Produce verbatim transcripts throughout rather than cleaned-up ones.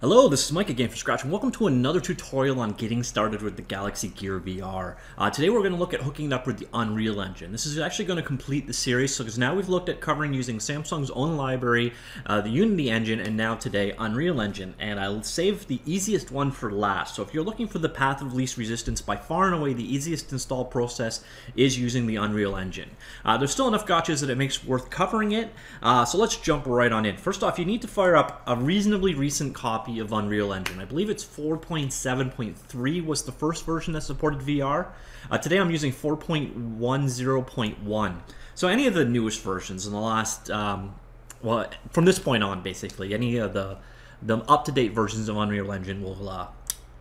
Hello, this is Mike again from Scratch, and welcome to another tutorial on getting started with the Galaxy Gear V R. Uh, today we're going to look at hooking it up with the Unreal Engine. This is actually going to complete the series, so because now we've looked at covering using Samsung's own library, uh, the Unity Engine, and now today Unreal Engine. And I'll save the easiest one for last. So if you're looking for the path of least resistance, by far and away the easiest install process is using the Unreal Engine. Uh, there's still enough gotchas that it makes worth covering it, uh, so let's jump right on in. First off, you need to fire up a reasonably recent copy of Unreal Engine. I believe it's four point seven point three was the first version that supported V R. Uh, today I'm using four point ten point one. So any of the newest versions in the last, um, well, from this point on basically, any of the, the up-to-date versions of Unreal Engine will uh,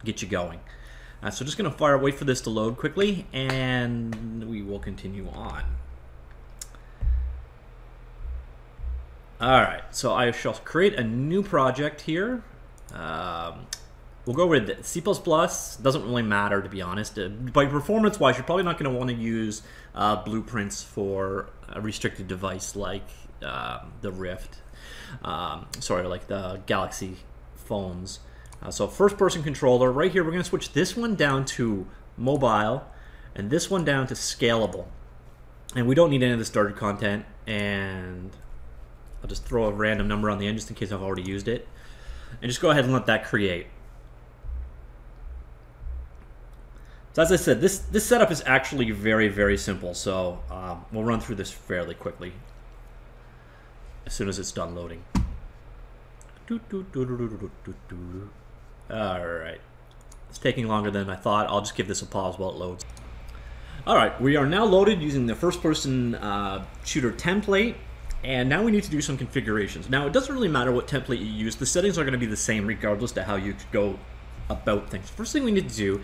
get you going. Uh, so just going to fire, wait for this to load quickly, and we will continue on. Alright, so I shall create a new project here. Um, we'll go with C plus plus. Doesn't really matter, to be honest. Uh, by performance-wise, you're probably not going to want to use uh, Blueprints for a restricted device like uh, the Rift. Um, sorry, like the Galaxy phones. Uh, so first-person controller. Right here, we're going to switch this one down to mobile and this one down to scalable. And we don't need any of the starter content. And I'll just throw a random number on the end just in case I've already used it. And just go ahead and let that create. So as I said, this, this setup is actually very, very simple. So um, we'll run through this fairly quickly as soon as it's done loading. All right. It's taking longer than I thought. I'll just give this a pause while it loads. All right, we are now loaded using the first-person uh, shooter template. And now we need to do some configurations. Now, it doesn't really matter what template you use. The settings are going to be the same regardless to how you go about things. First thing we need to do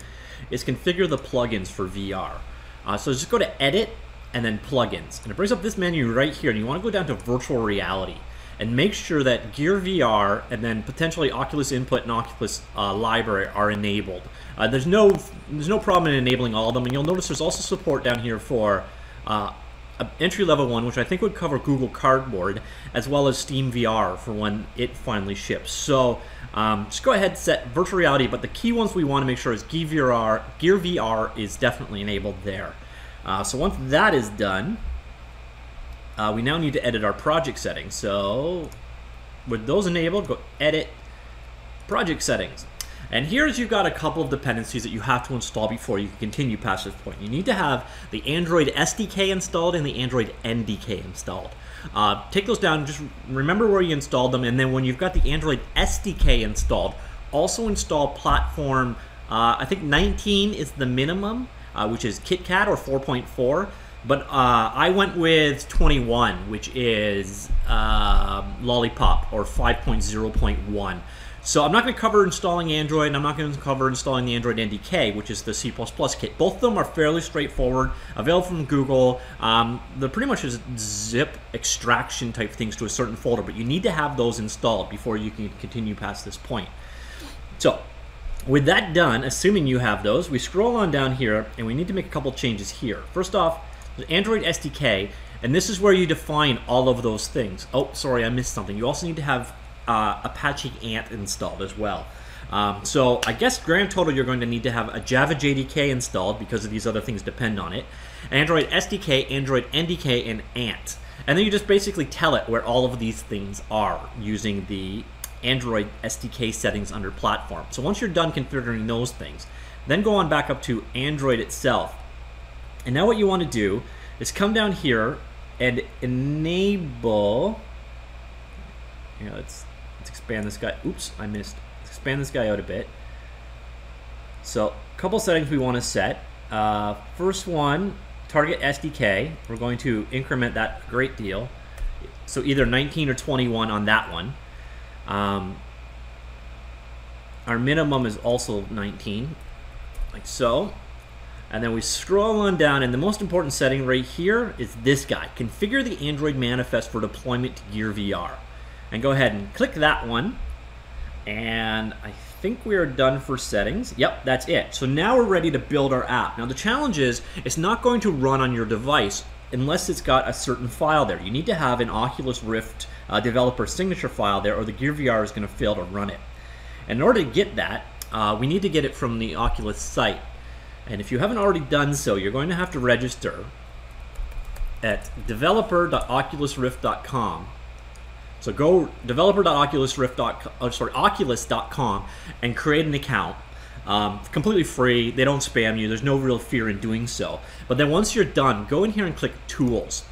is configure the plugins for V R. Uh, so just go to Edit and then Plugins. And it brings up this menu right here. And you want to go down to Virtual Reality. And make sure that Gear V R and then potentially Oculus Input and Oculus uh, Library are enabled. Uh, there's no there's no problem in enabling all of them. And you'll notice there's also support down here for Uh, entry level one, which I think would cover Google Cardboard, as well as Steam V R for when it finally ships. So um, just go ahead and set virtual reality, but the key ones we want to make sure is Gear V R, Gear V R is definitely enabled there. Uh, so once that is done, uh, we now need to edit our project settings. So with those enabled, go Edit, Project Settings. And here's you've got a couple of dependencies that you have to install before you can continue past this point. You need to have the Android S D K installed and the Android N D K installed. Uh, take those down, just remember where you installed them, and then when you've got the Android S D K installed, also install platform, uh, I think nineteen is the minimum, uh, which is KitKat or four point four, but uh, I went with twenty-one, which is uh, Lollipop or five point oh point one. So I'm not going to cover installing Android, and I'm not going to cover installing the Android N D K, which is the C plus plus kit. Both of them are fairly straightforward, available from Google. Um, they're pretty much just zip extraction type things to a certain folder, but you need to have those installed before you can continue past this point. So with that done, assuming you have those, we scroll on down here, and we need to make a couple changes here. First off, the Android S D K, and this is where you define all of those things. Oh, sorry, I missed something. You also need to have Uh, Apache Ant installed as well. Um, so I guess grand total you're going to need to have a Java J D K installed because of these other things depend on it, Android S D K, Android N D K, and Ant. And then you just basically tell it where all of these things are using the Android S D K settings under platform. So once you're done configuring those things, then go on back up to Android itself. And now what you want to do is come down here and enable, you know, it's Let's expand this guy. Oops, I missed. Let's expand this guy out a bit. So, a couple settings we want to set. Uh, first one, target S D K. We're going to increment that a great deal. So either nineteen or twenty-one on that one. Um, our minimum is also nineteen, like so. And then we scroll on down, and the most important setting right here is this guy. Configure the Android manifest for deployment to Gear V R. And go ahead and click that one. And I think we are done for settings. Yep, that's it. So now we're ready to build our app. Now the challenge is, it's not going to run on your device unless it's got a certain file there. You need to have an Oculus Rift uh, developer signature file there, or the Gear V R is going to fail to run it. And in order to get that, uh, we need to get it from the Oculus site. And if you haven't already done so, you're going to have to register at developer dot oculus rift dot com. So go developer dot oculus rift dot com, sorry, oculus dot com, and create an account. Um, completely free. They don't spam you. There's no real fear in doing so. But then once you're done, go in here and click Tools.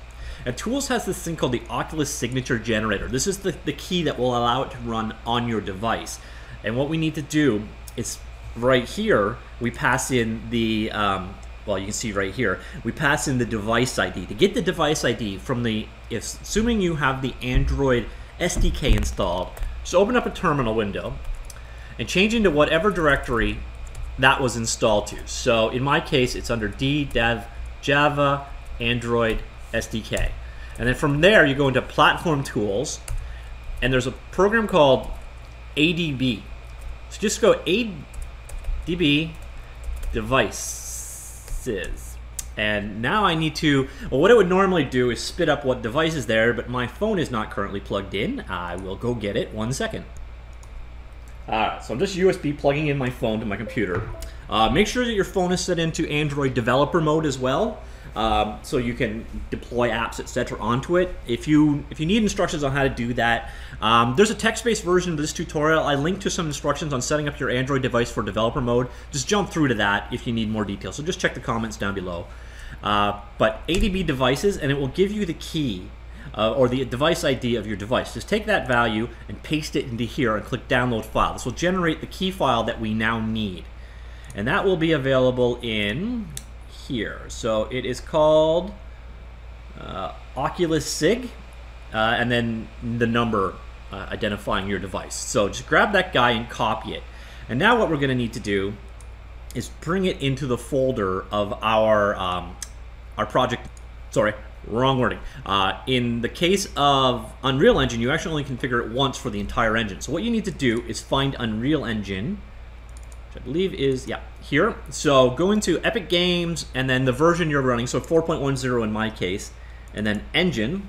And Tools has this thing called the Oculus Signature Generator. This is the, the key that will allow it to run on your device. And what we need to do is right here, we pass in the, um, well, you can see right here, we pass in the device I D. To get the device I D from the, if, assuming you have the Android S D K installed, just open up a terminal window and change into whatever directory that was installed to. So in my case, it's under D, Dev, Java, Android, S D K. And then from there, you go into Platform Tools, and there's a program called A D B. So just go A D B Devices. And now I need to, well, what it would normally do is spit up what device is there, but my phone is not currently plugged in. I will go get it. One second. Alright, so I'm just U S B plugging in my phone to my computer. Uh, make sure that your phone is set into Android developer mode as well, um, so you can deploy apps, et cetera onto it. If you if you need instructions on how to do that, um, there's a text-based version of this tutorial. I linked to some instructions on setting up your Android device for developer mode. Just jump through to that if you need more details. So just check the comments down below. Uh, but A D B devices, and it will give you the key. Uh, or the device I D of your device. Just take that value and paste it into here and click download file. This will generate the key file that we now need. And that will be available in here. So it is called uh, Oculus Sig uh, and then the number uh, identifying your device. So just grab that guy and copy it. And now what we're going to need to do is bring it into the folder of our, um, our project, sorry, wrong wording. Uh, in the case of Unreal Engine, you actually only configure it once for the entire engine. So what you need to do is find Unreal Engine, which I believe is, yeah, here. So go into Epic Games and then the version you're running, so four point ten in my case, and then Engine,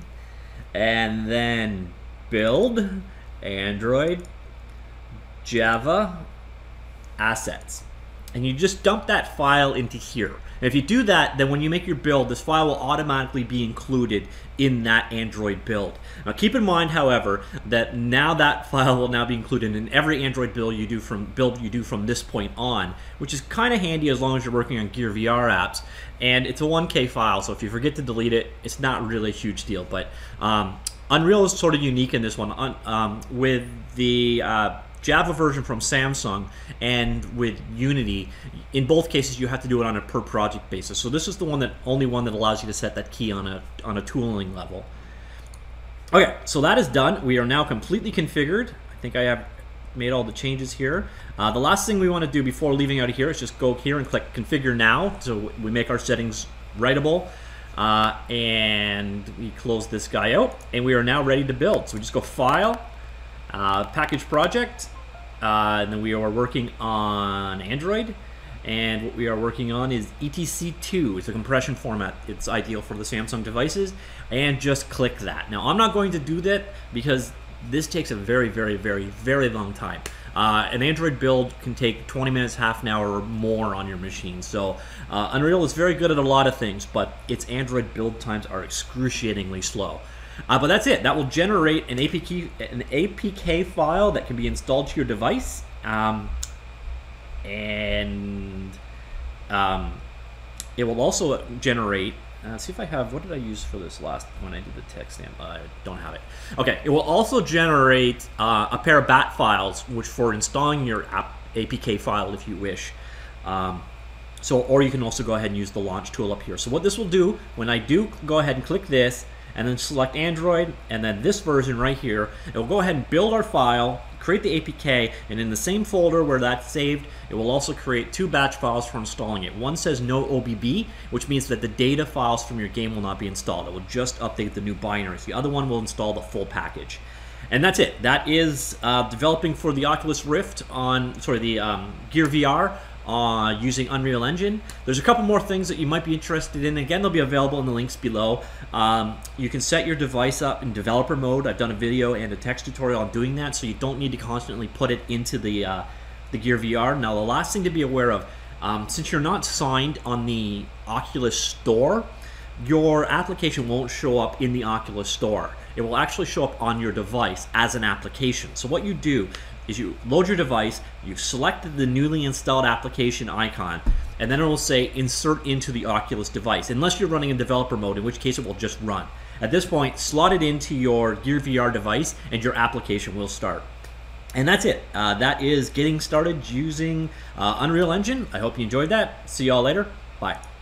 and then Build, Android, Java, Assets. And you just dump that file into here. And if you do that, then when you make your build, this file will automatically be included in that Android build. Now keep in mind, however, that now that file will now be included in every Android build you do from build you do from this point on, which is kind of handy as long as you're working on Gear V R apps. And it's a one K file, so if you forget to delete it, it's not really a huge deal. But um, Unreal is sort of unique in this one. Un um, with the uh, Java version from Samsung and with Unity, in both cases you have to do it on a per project basis. So this is the one that only one that allows you to set that key on a on a tooling level. Okay, so that is done. We are now completely configured. I think I have made all the changes here. Uh, the last thing we want to do before leaving out of here is just go here and click configure now, so we make our settings writable. Uh, and we close this guy out, and we are now ready to build. So we just go file, uh, package project. Uh, and then we are working on Android, and what we are working on is E T C two. It's a compression format. It's ideal for the Samsung devices, and just click that. Now, I'm not going to do that because this takes a very, very, very, very long time. Uh, an Android build can take twenty minutes, half an hour, or more on your machine. So uh, Unreal is very good at a lot of things, but its Android build times are excruciatingly slow. Uh, but that's it. That will generate an A P K, an A P K file that can be installed to your device, um, and um, it will also generate. Uh, see if I have. What did I use for this last when I did the text stamp? I don't have it. Okay. It will also generate uh, a pair of B A T files, which for installing your app, A P K file, if you wish. Um, so, or you can also go ahead and use the launch tool up here. So, what this will do when I do go ahead and click this, and then select Android, and then this version right here, it will go ahead and build our file, create the A P K, and in the same folder where that's saved, it will also create two batch files for installing it. One says no O B B, which means that the data files from your game will not be installed. It will just update the new binaries. The other one will install the full package. And that's it. That is uh, developing for the Oculus Rift on, sorry, the um, Gear V R uh, using Unreal Engine. There's a couple more things that you might be interested in. Again, they'll be available in the links below. Um, you can set your device up in developer mode. I've done a video and a text tutorial on doing that, so you don't need to constantly put it into the, uh, the Gear V R. Now, the last thing to be aware of, um, since you're not signed on the Oculus Store, your application won't show up in the Oculus Store. It will actually show up on your device as an application. So what you do is you load your device, you've selected the newly installed application icon, and then it will say insert into the Oculus device, unless you're running in developer mode, in which case it will just run. At this point, slot it into your Gear V R device and your application will start. And that's it. Uh, that is getting started using uh, Unreal Engine. I hope you enjoyed that. See y'all later. Bye.